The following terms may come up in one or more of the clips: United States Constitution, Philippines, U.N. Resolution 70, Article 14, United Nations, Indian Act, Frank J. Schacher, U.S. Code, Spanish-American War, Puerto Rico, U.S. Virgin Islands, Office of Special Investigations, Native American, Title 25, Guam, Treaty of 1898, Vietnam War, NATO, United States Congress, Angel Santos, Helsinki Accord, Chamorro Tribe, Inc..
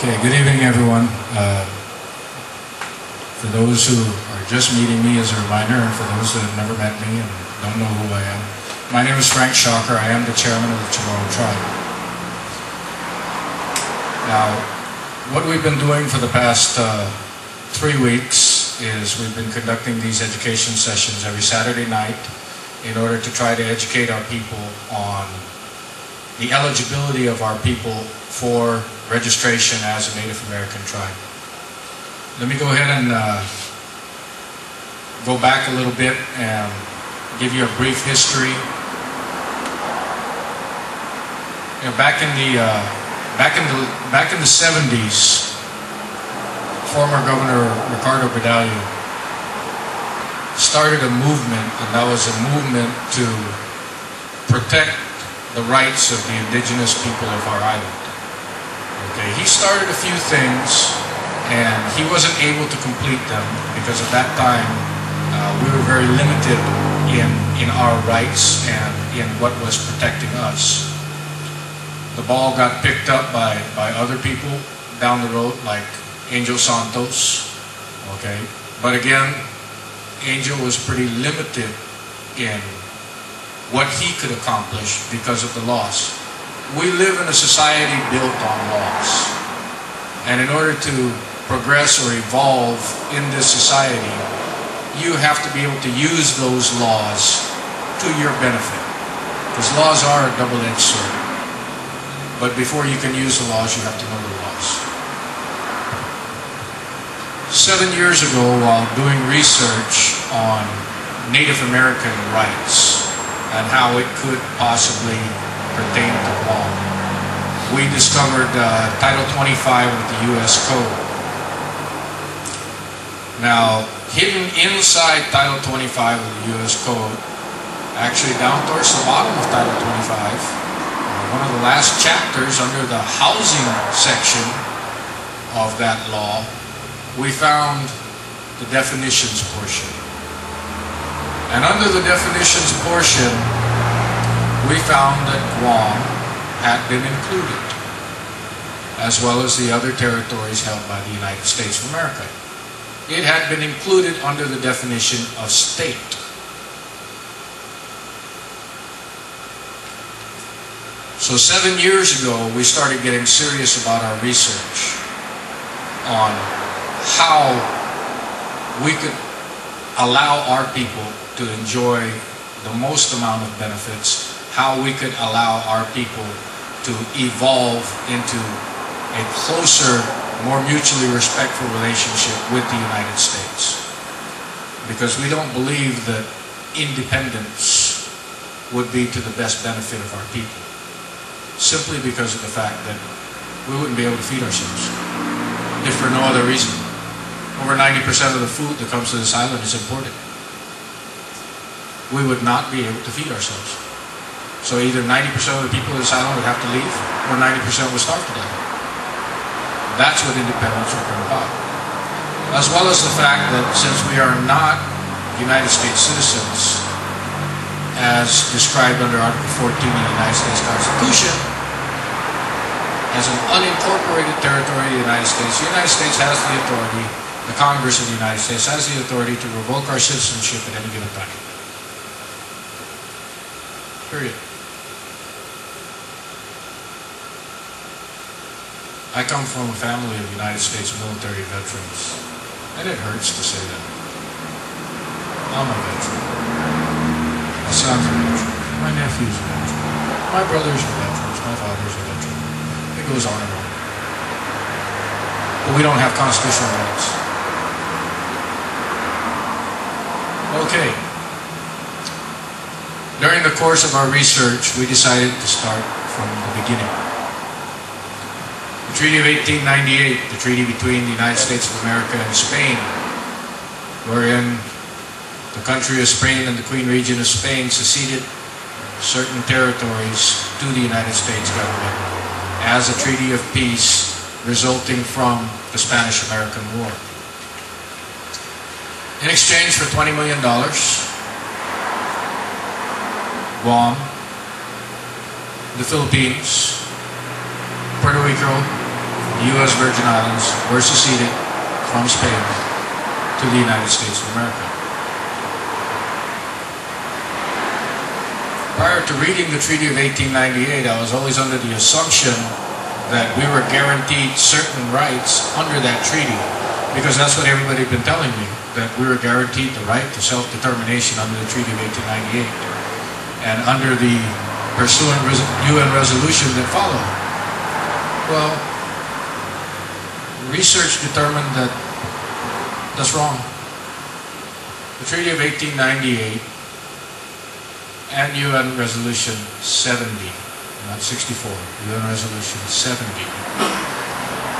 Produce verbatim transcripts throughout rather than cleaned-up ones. Okay, good evening everyone. Uh, for those who are just meeting me as a reminder, and for those that have never met me and don't know who I am, my name is Frank Schacher. I am the chairman of the Chamorro Tribe. Now, what we've been doing for the past uh, three weeks is we've been conducting these education sessions every Saturday night in order to try to educate our people on the eligibility of our people for registration as a Native American tribe. Let me go ahead and uh, go back a little bit and give you a brief history. You know, back in the uh, back in the back in the seventies, former Governor Ricardo Bedalio started a movement, and that was a movement to protect the rights of the indigenous people of our island. Okay, he started a few things, and he wasn't able to complete them because at that time uh, we were very limited in in our rights and in what was protecting us. The ball got picked up by by other people down the road, like Angel Santos. Okay, but again, Angel was pretty limited in what he could accomplish because of the laws. We live in a society built on laws. And in order to progress or evolve in this society, you have to be able to use those laws to your benefit. Because laws are a double-edged sword. But before you can use the laws, you have to know the laws. Seven years ago, while doing research on Native American rights, and how it could possibly pertain to law, we discovered uh, Title twenty-five of the U S Code. Now, hidden inside Title twenty-five of the U S Code, actually down towards the bottom of Title twenty-five, one of the last chapters under the housing section of that law, we found the definitions portion. And under the definitions portion, we found that Guam had been included, as well as the other territories held by the United States of America. It had been included under the definition of state. So seven years ago, we started getting serious about our research on how we could allow our people to enjoy the most amount of benefits, how we could allow our people to evolve into a closer, more mutually respectful relationship with the United States. Because we don't believe that independence would be to the best benefit of our people, simply because of the fact that we wouldn't be able to feed ourselves, if for no other reason. Over ninety percent of the food that comes to this island is imported. We would not be able to feed ourselves. So either ninety percent of the people of this island would have to leave, or ninety percent would starve to death. That's what independence would bring about. As well as the fact that since we are not United States citizens, as described under Article fourteen of the United States Constitution, as an unincorporated territory of the United States, the United States has the authority, the Congress of the United States has the authority to revoke our citizenship at any given time. Period. I come from a family of United States military veterans, and it hurts to say that. I'm a veteran. My son's a veteran. My nephew's a veteran. My brother's a veteran. My father's a veteran. It goes on and on. But we don't have constitutional rights. Okay. During the course of our research, we decided to start from the beginning. The Treaty of eighteen ninety-eight, the treaty between the United States of America and Spain, wherein the country of Spain and the Queen Regent of Spain seceded certain territories to the United States government as a treaty of peace resulting from the Spanish-American War. In exchange for twenty million dollars, Guam, the Philippines, Puerto Rico, the U S. Virgin Islands were seceded from Spain to the United States of America. Prior to reading the Treaty of eighteen ninety-eight, I was always under the assumption that we were guaranteed certain rights under that treaty, because that's what everybody had been telling me, that we were guaranteed the right to self-determination under the Treaty of eighteen ninety-eight and under the pursuant U N resolution that followed. Well, research determined that that's wrong. The Treaty of eighteen ninety-eight and U N Resolution seventy, not sixty-four, U N Resolution seventy,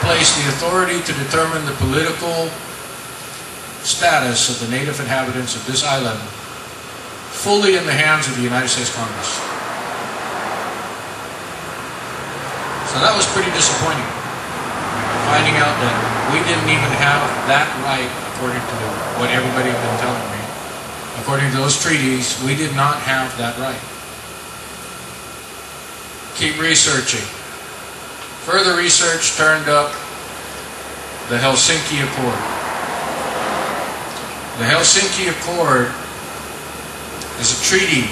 placed the authority to determine the political status of the native inhabitants of this island fully in the hands of the United States Congress. So that was pretty disappointing, finding out that we didn't even have that right according to what everybody had been telling me. According to those treaties, we did not have that right. Keep researching. Further research turned up the Helsinki Accord. The Helsinki Accord is a treaty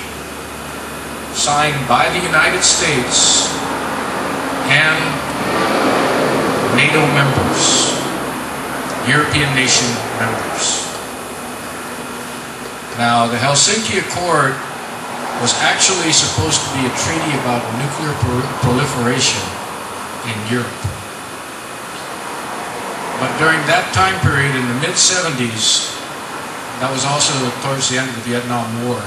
signed by the United States and NATO members, European nation members. Now, the Helsinki Accord was actually supposed to be a treaty about nuclear proliferation in Europe. But during that time period, in the mid seventies, that was also towards the end of the Vietnam War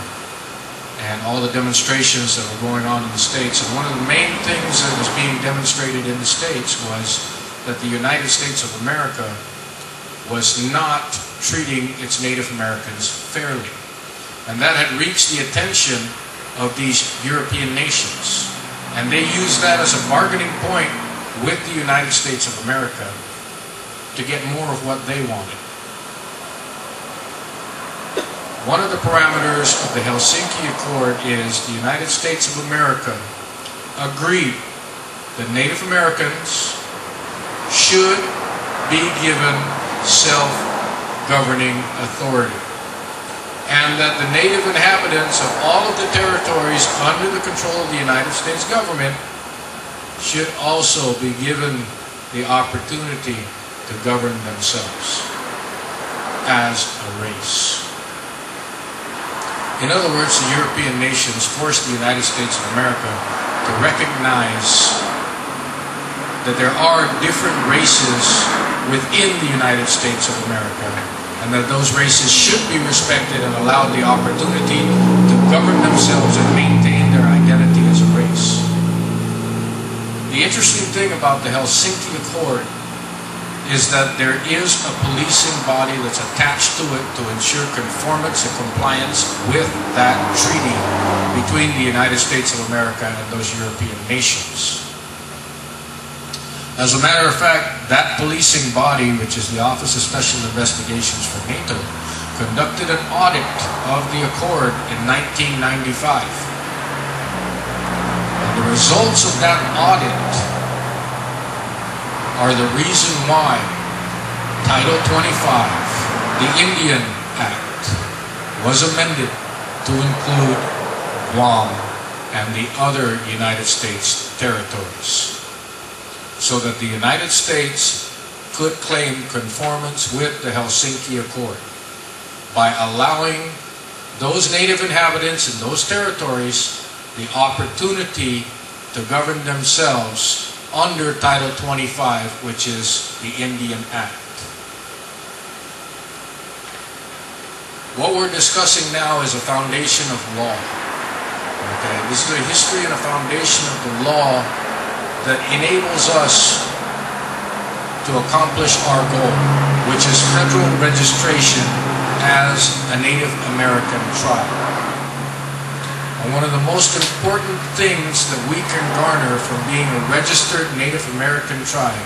and all the demonstrations that were going on in the States. And one of the main things that was being demonstrated in the States was that the United States of America was not treating its Native Americans fairly. And that had reached the attention of these European nations. And they used that as a bargaining point with the United States of America to get more of what they wanted. One of the parameters of the Helsinki Accord is the United States of America agreed that Native Americans should be given self-governing authority, and that the Native inhabitants of all of the territories under the control of the United States government should also be given the opportunity to govern themselves as a race. In other words, the European nations forced the United States of America to recognize that there are different races within the United States of America, and that those races should be respected and allowed the opportunity to govern themselves and maintain their identity as a race. The interesting thing about the Helsinki Accord is that there is a policing body that's attached to it to ensure conformance and compliance with that treaty between the United States of America and those European nations. As a matter of fact, that policing body, which is the Office of Special Investigations for NATO, conducted an audit of the Accord in nineteen ninety-five. And the results of that audit are the reason why Title twenty-five, the Indian Act, was amended to include Guam and the other United States territories, so that the United States could claim conformance with the Helsinki Accord by allowing those native inhabitants in those territories the opportunity to govern themselves under Title twenty-five, which is the Indian Act. What we're discussing now is a foundation of law. Okay? This is a history and a foundation of the law that enables us to accomplish our goal, which is federal registration as a Native American tribe. And one of the most important things that we can garner from being a registered Native American tribe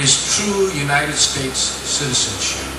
is true United States citizenship.